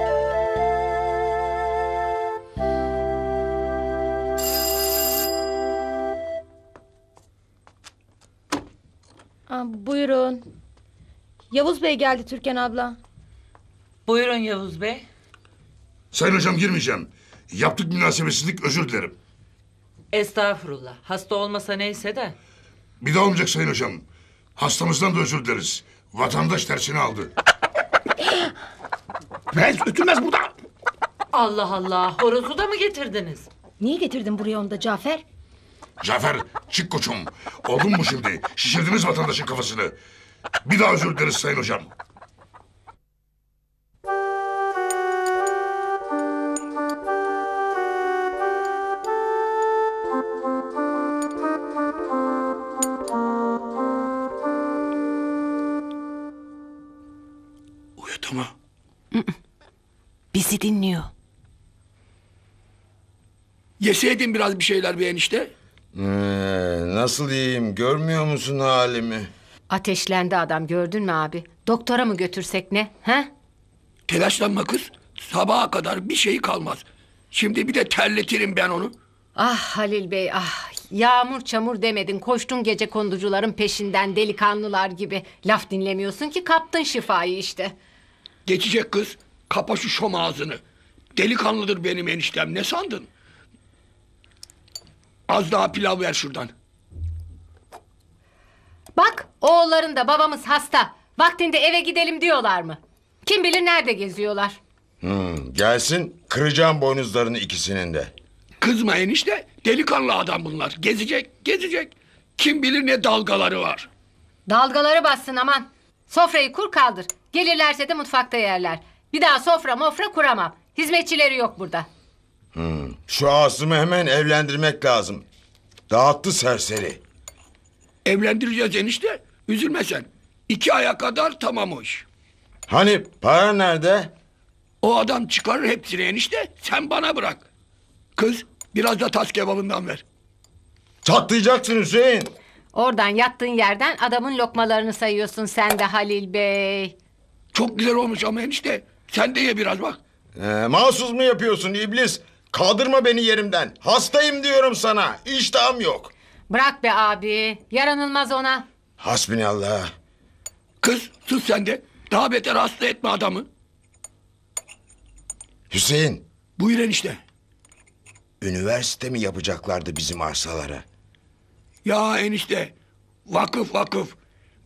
Buyurun. Yavuz Bey geldi Türkan abla. Buyurun Yavuz Bey. Sayın hocam girmeyeceğim. Yaptık münasebetsizlik, özür dilerim. Estağfurullah. Hasta olmasa neyse de. Bir daha olmayacak sayın hocam. Hastamızdan da özür dileriz. Vatandaş tersini aldı. Ben ötülmez burada. Allah Allah. Horozu da mı getirdiniz? Niye getirdin buraya onu da Cafer? Cafer çık koçum. Oldun mu şimdi? Şişirdiniz vatandaşın kafasını. Bir daha özür dileriz sayın hocam. Uyudu mu? Bizi dinliyor. Yeseydin biraz bir şeyler be enişte. Ee, nasıl iyiyim, görmüyor musun halimi? Ateşlendi adam, gördün mü abi? Doktora mı götürsek ne? He? Telaşlanma kız. Sabaha kadar bir şey kalmaz. Şimdi bir de terletirim ben onu. Ah Halil Bey ah. Yağmur çamur demedin. Koştun gecekonducuların peşinden delikanlılar gibi. Laf dinlemiyorsun ki kaptın şifayı işte. Geçecek kız. Kapa şu şom ağzını. Delikanlıdır benim eniştem, ne sandın? Az daha pilav ver şuradan. Bak oğulların da babamız hasta. Vaktinde eve gidelim diyorlar mı? Kim bilir nerede geziyorlar. Hmm, gelsin kıracağım boynuzlarını ikisinin de. Kızma enişte, delikanlı adam bunlar. Gezecek gezecek. Kim bilir ne dalgaları var. Dalgaları bassın aman. Sofrayı kur kaldır. Gelirlerse de mutfakta yerler. Bir daha sofra mofra kuramam. Hizmetçileri yok burada. Hmm. Şu Asım'ı hemen evlendirmek lazım. Dağıttı serseri. Evlendireceğiz enişte. Üzülme sen. İki aya kadar tamam o iş. Hani para nerede? O adam çıkarır hepsini enişte. Sen bana bırak. Kız biraz da tas kebabından ver. Çatlayacaksın Hüseyin. Oradan yattığın yerden adamın lokmalarını sayıyorsun sen de Halil Bey. Çok güzel olmuş ama enişte. Sen de ye biraz bak. Ee, mahsus mu yapıyorsun iblis? Kaldırma beni yerimden. Hastayım diyorum sana. İştahım yok. Bırak be abi. Yaranılmaz ona. Hasbinallah. Kız sus sen de. Daha beter hasta etme adamı. Hüseyin. Buyur enişte. Üniversite mi yapacaklardı bizim arsalara? Ya enişte. Vakıf vakıf.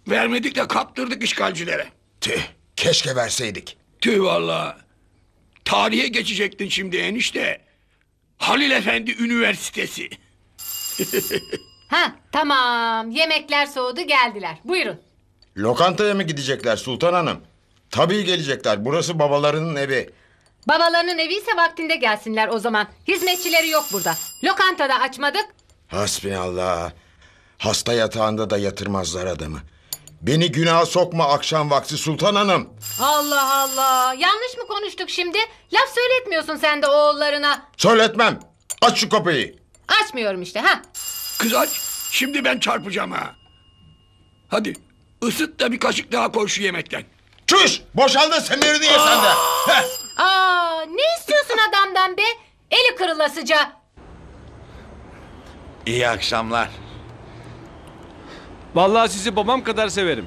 Vermedik de kaptırdık işgalcilere. Tüh. Keşke verseydik. Tüh valla. Tarihe geçecektin şimdi enişte. Halil Efendi Üniversitesi. Ha tamam. Yemekler soğudu geldiler. Buyurun. Lokantaya mı gidecekler Sultan Hanım? Tabii gelecekler. Burası babalarının evi. Babalarının eviyse vaktinde gelsinler o zaman. Hizmetçileri yok burada. Lokantada açmadık. Hasbinallah. Hasta yatağında da yatırmazlar adamı. Beni günaha sokma akşam vakti Sultan Hanım. Allah Allah. Yanlış mı konuştuk şimdi? Laf söyletmiyorsun sen de oğullarına. Söyletmem. Aç şu kapıyı. Açmıyorum işte ha. Kız aç. Şimdi ben çarpacağım ha. Hadi ısıt da bir kaşık daha koy şu yemekten. Çüş. Boşal da semirini ye sen de. Aa, ne istiyorsun adamdan be? Eli kırılasıca. İyi akşamlar. Vallahi sizi babam kadar severim.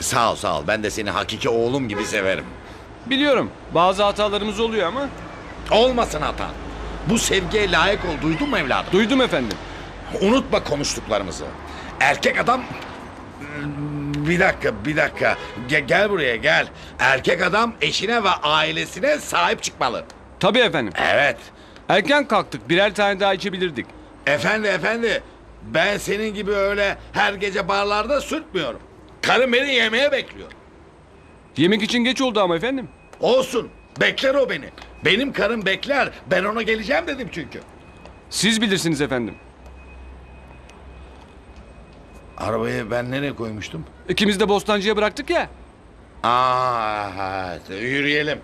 Sağ ol sağ ol. Ben de seni hakiki oğlum gibi severim. Biliyorum. Bazı hatalarımız oluyor ama. Olmasın hata. Bu sevgiye layık ol. Duydun mu evladım? Duydum efendim. Unutma konuştuklarımızı. Erkek adam... Bir dakika bir dakika. Ge gel buraya gel. Erkek adam eşine ve ailesine sahip çıkmalı. Tabii efendim. Evet. Erken kalktık. Birer tane daha içebilirdik. Efendi efendi. Ben senin gibi öyle her gece barlarda sürtmüyorum. Karım beni yemeğe bekliyor. Yemek için geç oldu ama efendim. Olsun. Bekler o beni. Benim karım bekler. Ben ona geleceğim dedim çünkü. Siz bilirsiniz efendim. Arabayı ben nereye koymuştum? İkimiz de Bostancı'ya bıraktık ya. Aa, evet. Yürüyelim.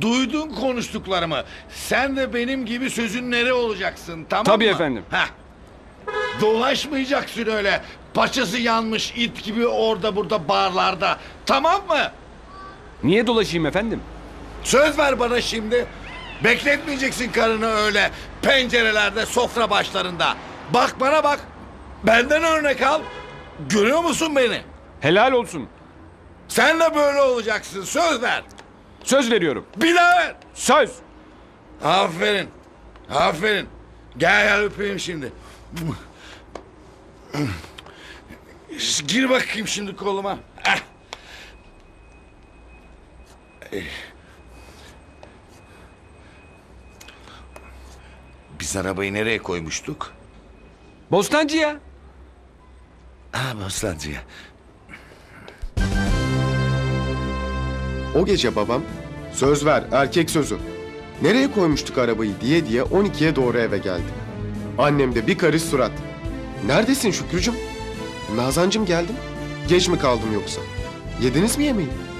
Duydun konuştuklarımı. Sen de benim gibi sözün nereye olacaksın tamam mı? Tabii efendim. Heh. Dolaşmayacaksın öyle. Paçası yanmış it gibi orada burada barlarda. Tamam mı? Niye dolaşayım efendim? Söz ver bana şimdi. Bekletmeyeceksin karını öyle. Pencerelerde, sofra başlarında. Bak bana bak. Benden örnek al. Görüyor musun beni? Helal olsun. Sen de böyle olacaksın. Söz ver. Söz veriyorum. Bir daha ver. Söz. Aferin. Aferin. Gel gel öpeyim şimdi. Gir bakayım şimdi koluma. Biz arabayı nereye koymuştuk? Bostancı'ya. Ha, Bostancı'ya. O gece babam söz ver erkek sözü. Nereye koymuştuk arabayı diye diye on ikiye doğru eve geldi. Annem de bir karış surat. Neredesin Şükrücüm? Nazancım geldim. Geç mi kaldım yoksa? Yediniz mi yemeği?